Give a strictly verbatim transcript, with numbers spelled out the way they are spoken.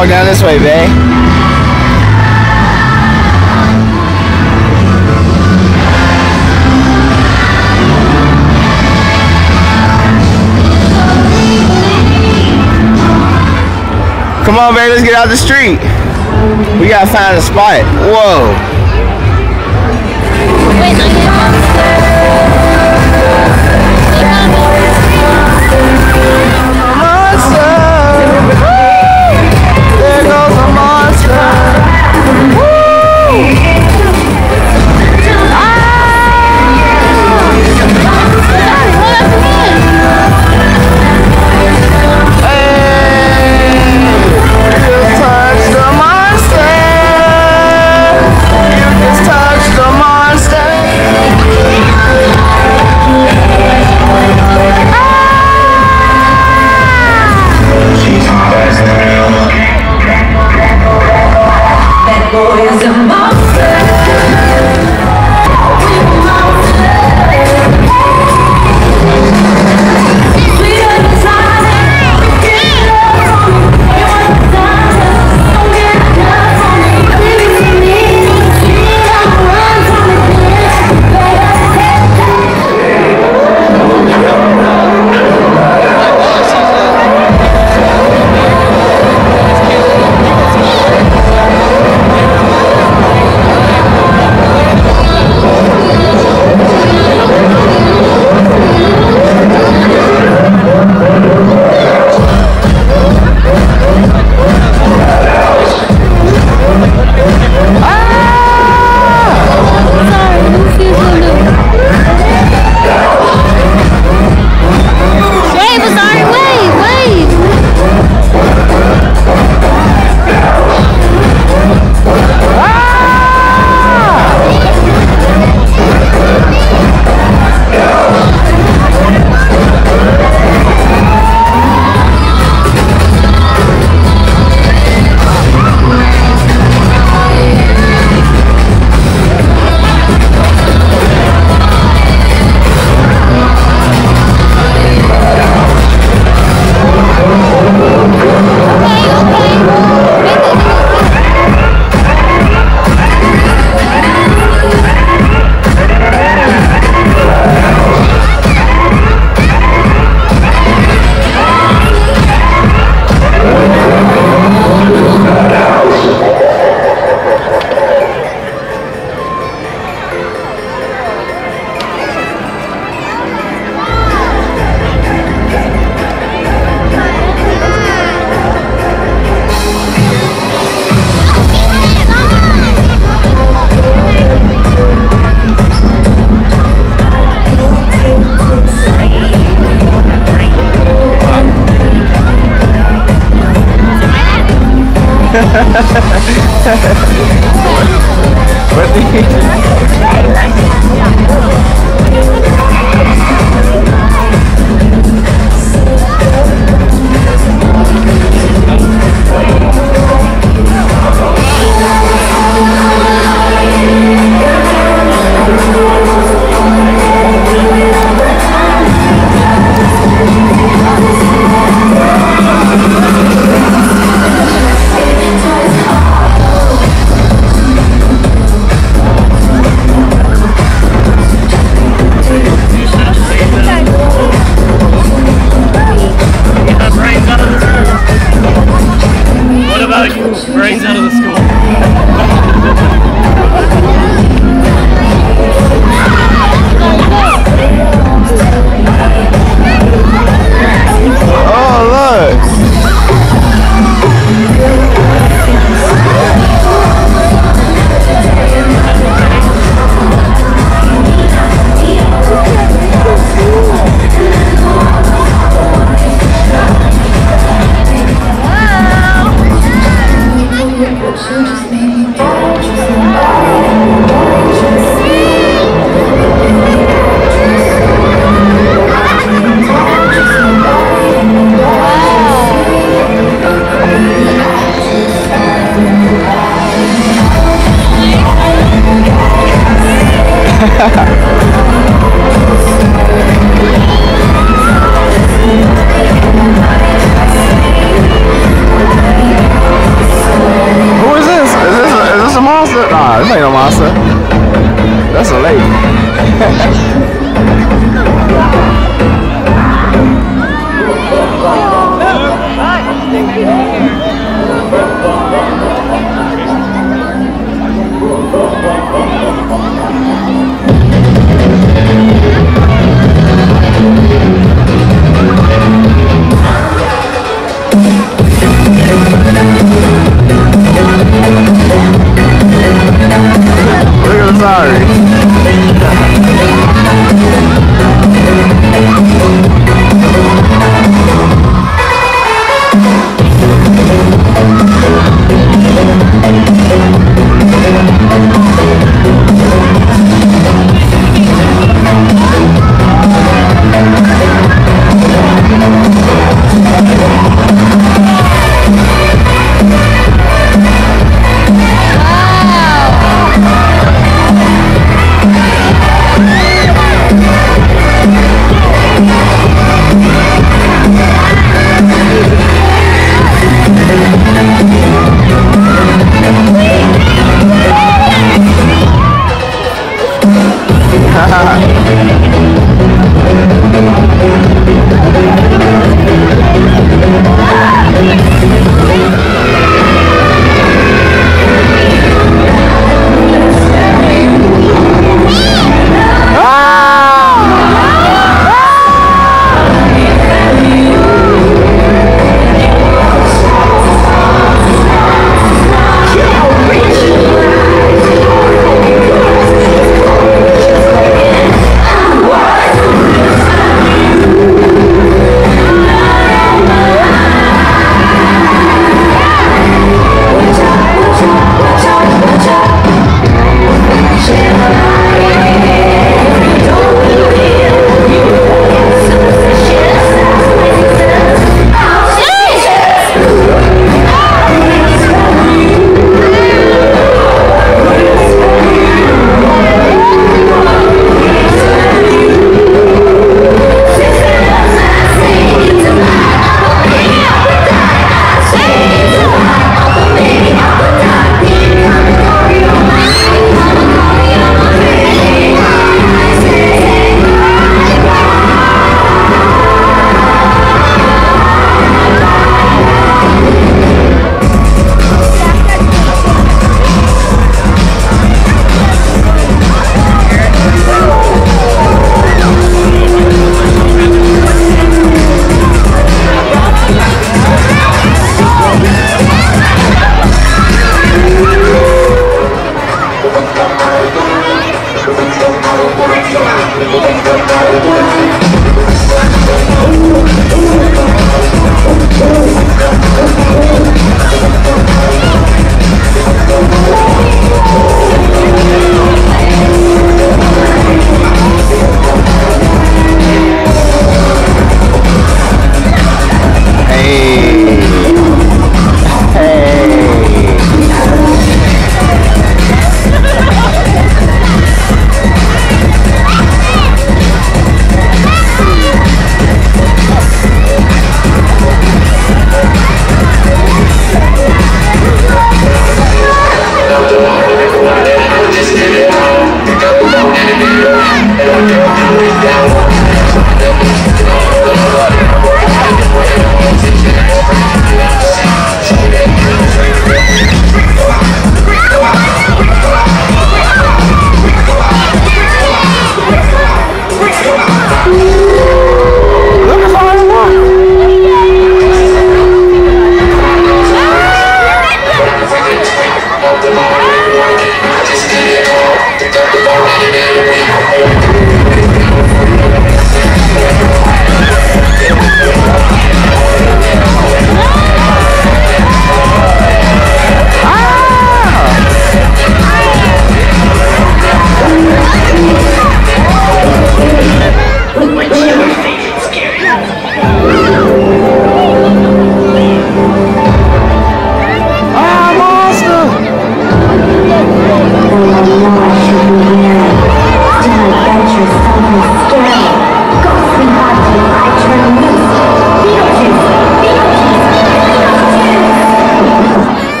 Log down this way, bae. Come on, baby, let's get out the street. We gotta find a spot. Whoa. Wait, look at there goes a monster. Woo! There goes a monster. Woo! What do you